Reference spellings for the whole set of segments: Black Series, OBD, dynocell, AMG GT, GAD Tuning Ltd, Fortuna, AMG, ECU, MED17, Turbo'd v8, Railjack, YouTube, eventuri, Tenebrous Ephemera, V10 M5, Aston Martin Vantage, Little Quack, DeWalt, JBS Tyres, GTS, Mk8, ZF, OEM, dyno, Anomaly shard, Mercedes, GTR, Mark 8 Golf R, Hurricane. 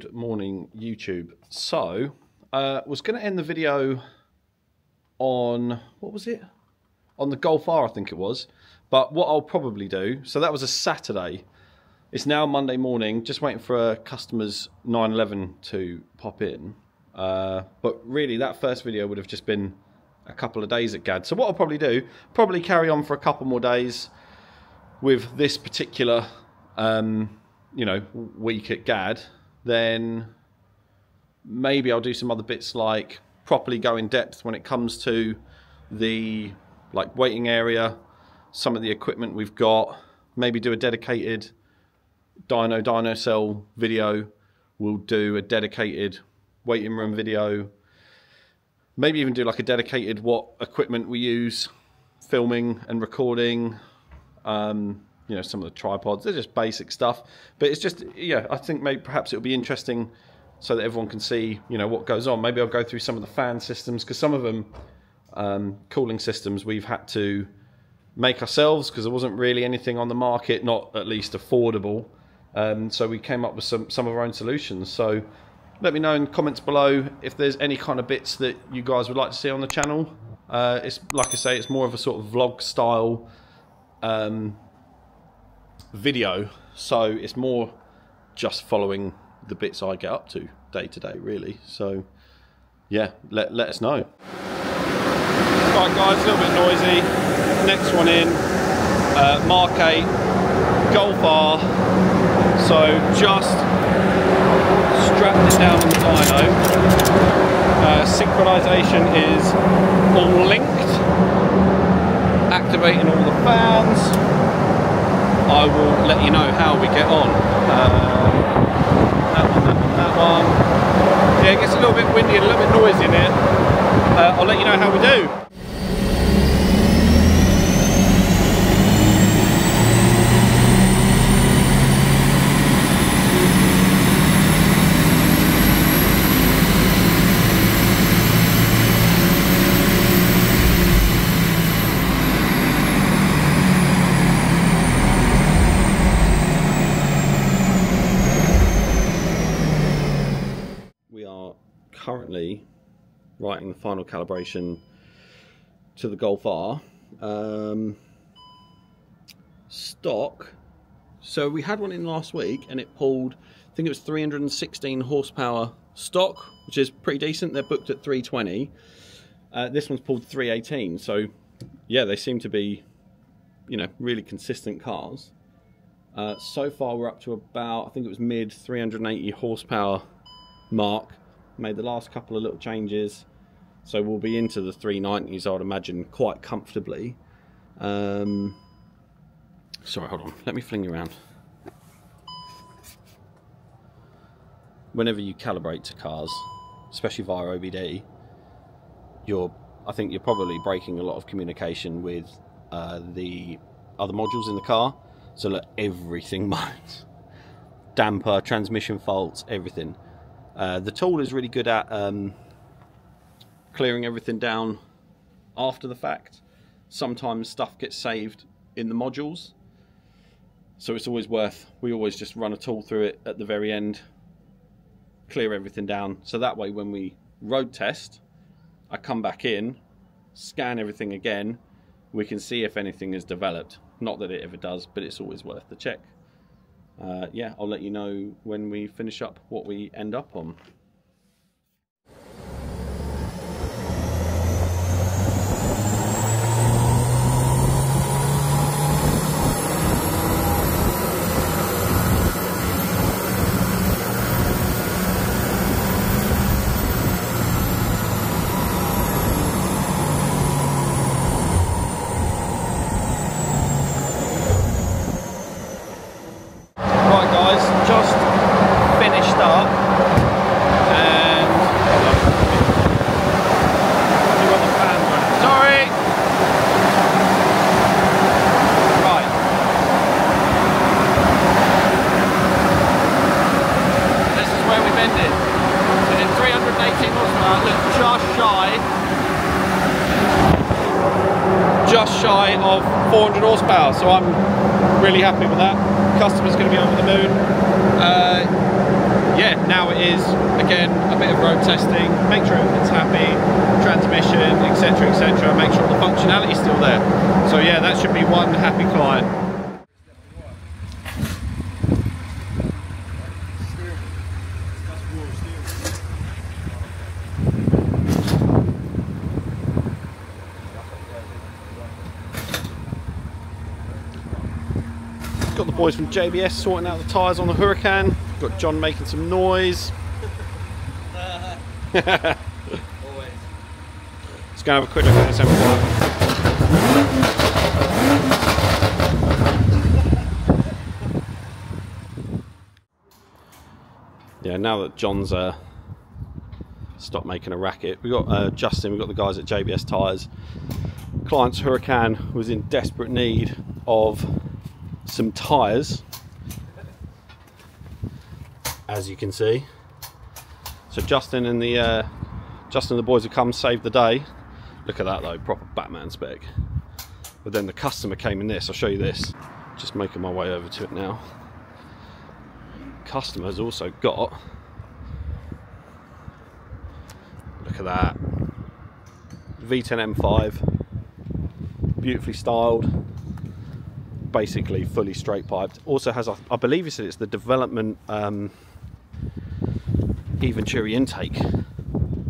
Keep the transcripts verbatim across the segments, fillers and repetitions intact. Good morning, YouTube. So, uh, was going to end the video on, what was it? On the Golf R, I think it was. But what I'll probably do, so that was a Saturday. It's now Monday morning, just waiting for a customer's nine eleven to pop in. Uh, but really, that first video would have just been a couple of days at G A D. So what I'll probably do, probably carry on for a couple more days with this particular, um, you know, week at G A D. Then maybe I'll do some other bits, like properly go in depth when it comes to the like waiting area, some of the equipment we've got, maybe do a dedicated dyno dyno cell video, we'll do a dedicated waiting room video, maybe even do like a dedicated what equipment we use filming and recording, um you know, some of the tripods. They're just basic stuff, but it's just, yeah, I think maybe perhaps it'll be interesting so that everyone can see, you know, what goes on. Maybe I'll go through some of the fan systems, because some of them, um, cooling systems, we've had to make ourselves because there wasn't really anything on the market, not at least affordable. Um, so we came up with some, some of our own solutions. So let me know in the comments below if there's any kind of bits that you guys would like to see on the channel. Uh, it's like I say, it's more of a sort of vlog style um, video, so it's more just following the bits I get up to day to day, really. So yeah, let, let us know. All right guys, a little bit noisy. Next one in, uh, Mark eight Golf R. So just strapped it down on the dyno. Uh, synchronization is all linked, activating all the fans. I will let you know how we get on. Um, that one, that one, that one. Yeah, it gets a little bit windy and a little bit noisy in here. Uh, I'll let you know how we do. Currently writing the final calibration to the Golf R. Um, stock, so we had one in last week and it pulled, I think it was three hundred sixteen horsepower stock, which is pretty decent. They're booked at three twenty. Uh, this one's pulled three eighteen, so yeah, they seem to be, you know, really consistent cars. Uh, so far we're up to about, I think it was mid three hundred eighty horsepower mark. Made the last couple of little changes, so we'll be into the three nineties, I would imagine, quite comfortably. Um, sorry, hold on, let me fling you around. Whenever you calibrate to cars, especially via O B D, you're, I think you're probably breaking a lot of communication with uh, the other modules in the car, so look, everything moans. Damper, transmission faults, everything. Uh, the tool is really good at um, clearing everything down after the fact. Sometimes stuff gets saved in the modules, so it's always worth, we always just run a tool through it at the very end, clear everything down, so that way when we road test, I come back in, scan everything again, we can see if anything is developed. Not that it ever does, but it's always worth the check. Uh, yeah, I'll let you know when we finish up what we end up on. Horsepower, so I'm really happy with that. Customer's going to be over the moon. Uh, yeah, now it is again a bit of road testing, make sure it's happy, transmission, etc, etc, make sure the functionality is still there. So yeah, that should be one happy client. Got the boys from J B S sorting out the tyres on the Hurricane. Got John making some noise. Always. Let's go have a quick look at this M five. Yeah, now that John's uh, stopped making a racket, we got uh, Justin, we got the guys at J B S Tyres. Client's Hurricane was in desperate need of some tyres, as you can see. So Justin and the uh, Justin and the boys have come saved the day. Look at that though, proper Batman spec. But then the customer came in this. I'll show you this. Just making my way over to it now. Customer's also got. Look at that. V ten M five. Beautifully styled. Basically fully straight piped. Also has, I believe he said it's the development um, Eventuri intake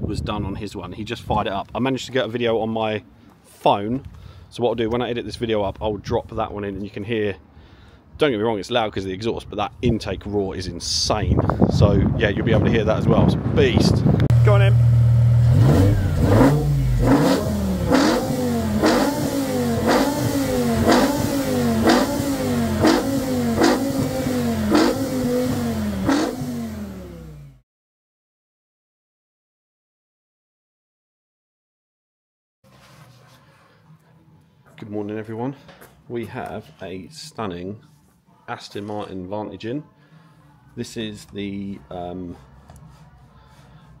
was done on his one. He just fired it up. I managed to get a video on my phone. So what I'll do when I edit this video up, I'll drop that one in and you can hear, don't get me wrong, it's loud because of the exhaust, but that intake roar is insane. So yeah, you'll be able to hear that as well. It's a beast. Go on in. Good morning everyone. We have a stunning Aston Martin Vantage in. This is the um,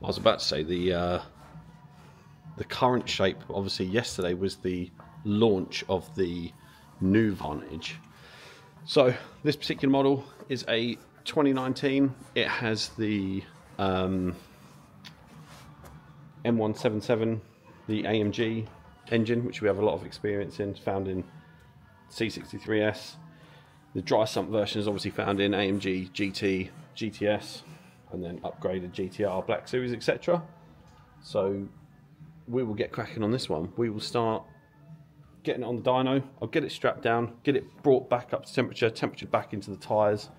I was about to say the uh, the current shape. Obviously yesterday was the launch of the new Vantage. So this particular model is a twenty nineteen. It has the um, M one seventy-seven, the A M G engine, which we have a lot of experience in, found in C sixty-three S. The dry sump version is obviously found in A M G G T, G T S, and then upgraded G T R, Black Series, et cetera. So we will get cracking on this one. We will start getting it on the dyno. I'll get it strapped down, get it brought back up to temperature, temperature back into the tyres,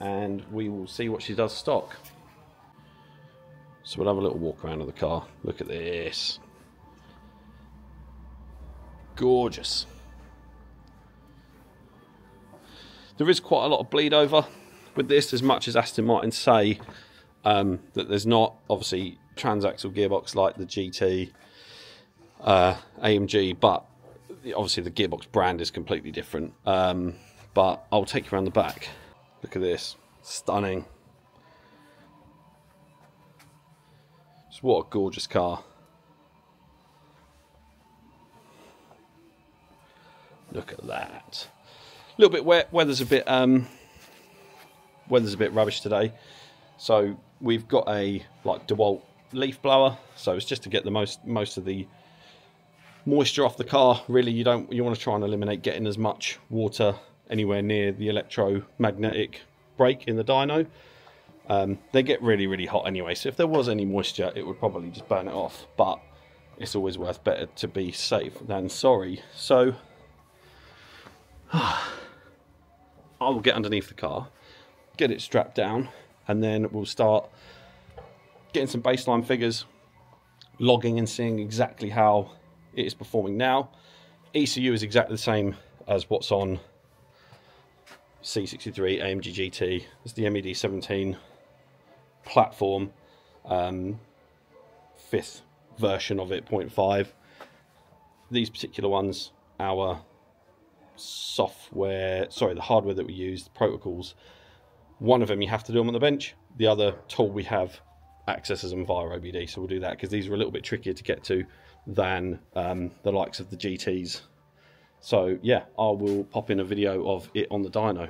and we will see what she does stock. So we'll have a little walk around of the car. Look at this. Gorgeous. There is quite a lot of bleed over with this, as much as Aston Martin say um, that there's not obviously transaxle gearbox like the G T uh, A M G, but obviously the gearbox brand is completely different. Um, but I'll take you around the back. Look at this, stunning. Just what a gorgeous car. Look at that. A little bit wet. Weather's a bit um, weather's a bit rubbish today. So we've got a like DeWalt leaf blower. So it's just to get the most most of the moisture off the car. Really, you don't you want to try and eliminate getting as much water anywhere near the electromagnetic brake in the dyno. Um, they get really really hot anyway. So if there was any moisture, it would probably just burn it off. But it's always worth better to be safe than sorry. So I will get underneath the car, get it strapped down, and then we'll start getting some baseline figures, logging and seeing exactly how it is performing now. E C U is exactly the same as what's on C sixty-three A M G G T. It's the M E D seventeen platform, um, fifth version of it, point five. These particular ones, our software sorry the hardware that we use, the protocols, one of them you have to do them on the bench, the other tool we have accesses them via O B D, so we'll do that because these are a little bit trickier to get to than um, the likes of the G Ts. So yeah, I will pop in a video of it on the dyno.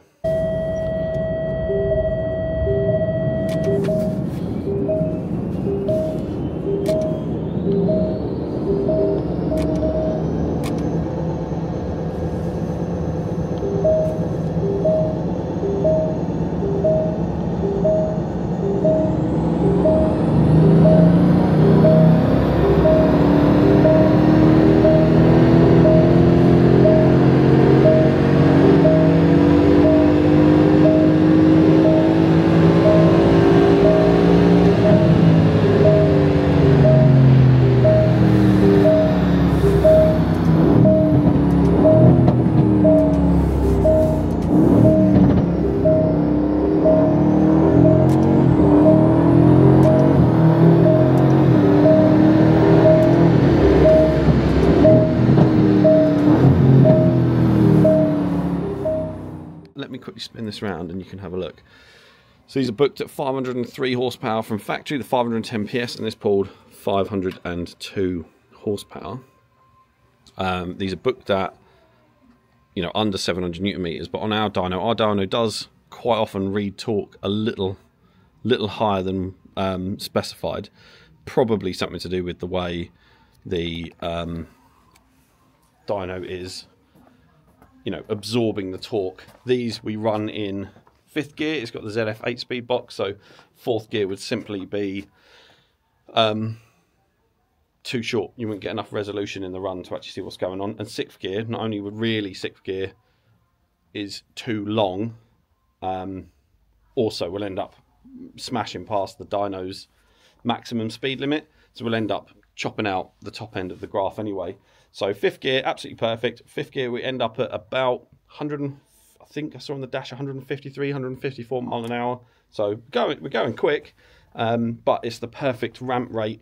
me quickly spin this around and you can have a look. So these are booked at five hundred and three horsepower from factory, the five hundred and ten P S, and this pulled five hundred and two horsepower. Um, these are booked at, you know, under seven hundred newton meters, but on our dyno, our dyno does quite often read torque a little, little higher than um, specified. Probably something to do with the way the um, dyno is, you know, absorbing the torque. These we run in fifth gear. It's got the Z F eight-speed box, so fourth gear would simply be um, too short. You wouldn't get enough resolution in the run to actually see what's going on. And sixth gear, not only would really sixth gear is too long, um, also we'll end up smashing past the dyno's maximum speed limit, so we'll end up chopping out the top end of the graph anyway. So fifth gear, absolutely perfect. Fifth gear, we end up at about one hundred, I think I saw on the dash, one fifty-three, one fifty-four mile an hour. So going, we're going quick, um, but it's the perfect ramp rate.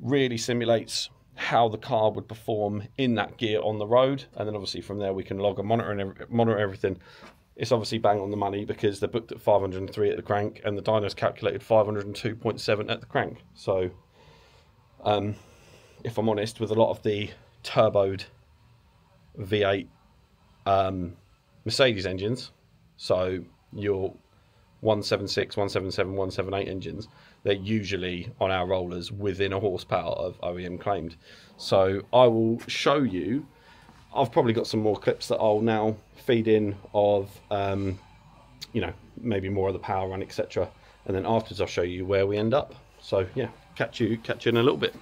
Really simulates how the car would perform in that gear on the road, and then obviously from there we can log and monitor and every, monitor everything. It's obviously bang on the money because they're booked at five hundred and three at the crank, and the dyno's calculated five hundred and two point seven at the crank. So, um, if I'm honest, with a lot of the Turbo'd V eight um, Mercedes engines, so your one seventy-six, one seventy-seven, one seventy-eight engines, they're usually on our rollers within a horsepower of O E M claimed. So I will show you, I've probably got some more clips that I'll now feed in of, um, you know, maybe more of the power run, et cetera. And then afterwards I'll show you where we end up. So yeah, catch you, catch you in a little bit.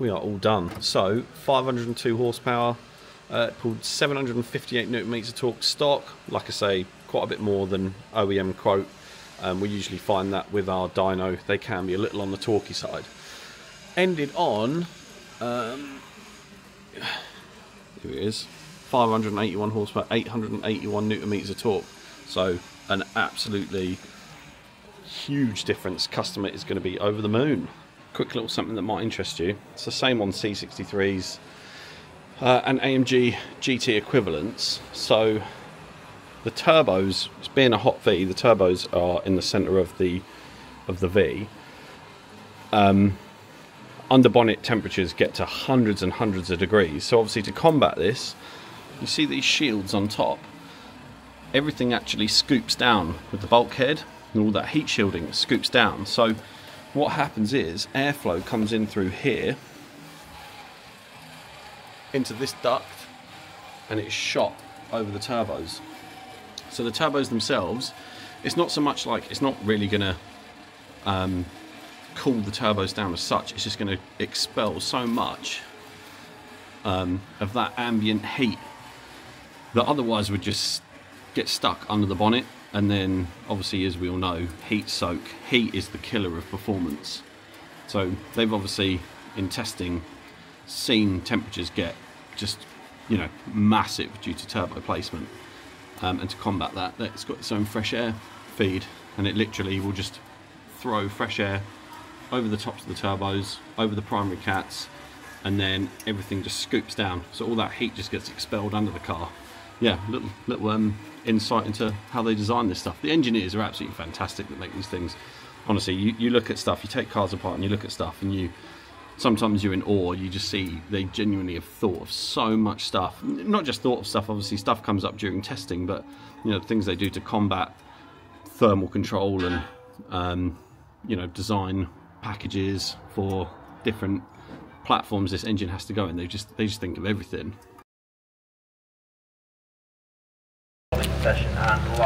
We are all done. So five hundred and two horsepower, uh, pulled seven hundred and fifty-eight newton meters of torque stock. Like I say, quite a bit more than O E M quote. Um, we usually find that with our dyno, they can be a little on the torquey side. Ended on, um, here it is, five hundred and eighty-one horsepower, eight hundred and eighty-one newton meters of torque. So an absolutely huge difference. Customer is going to be over the moon. Quick little something that might interest you. It's the same on C sixty-threes uh, and A M G G T equivalents. So the turbos, it's being a hot V, the turbos are in the centre of the of the V. Um, underbonnet temperatures get to hundreds and hundreds of degrees. So obviously to combat this, you see these shields on top. Everything actually scoops down with the bulkhead and all that heat shielding scoops down. So what happens is airflow comes in through here into this duct and it's shot over the turbos. So the turbos themselves, it's not so much like, it's not really gonna um, cool the turbos down as such, it's just gonna expel so much um, of that ambient heat that otherwise would just get stuck under the bonnet. And then obviously, as we all know, heat soak. Heat is the killer of performance. So they've obviously, in testing, seen temperatures get just, you know, massive due to turbo placement. Um, and to combat that, it's got its own fresh air feed, and it literally will just throw fresh air over the tops of the turbos, over the primary cats, and then everything just scoops down. So all that heat just gets expelled under the car. Yeah, little little um, insight into how they design this stuff. The engineers are absolutely fantastic that make these things. Honestly, you, you look at stuff, you take cars apart and you look at stuff and you, sometimes you're in awe, you just see they genuinely have thought of so much stuff. Not just thought of stuff, obviously stuff comes up during testing, but you know, the things they do to combat thermal control and um, you know, design packages for different platforms this engine has to go in. They just, they just think of everything. holding session and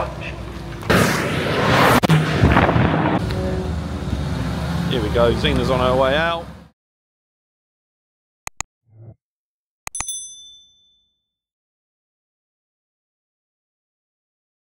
lunch. Here we go, Zena's on her way out.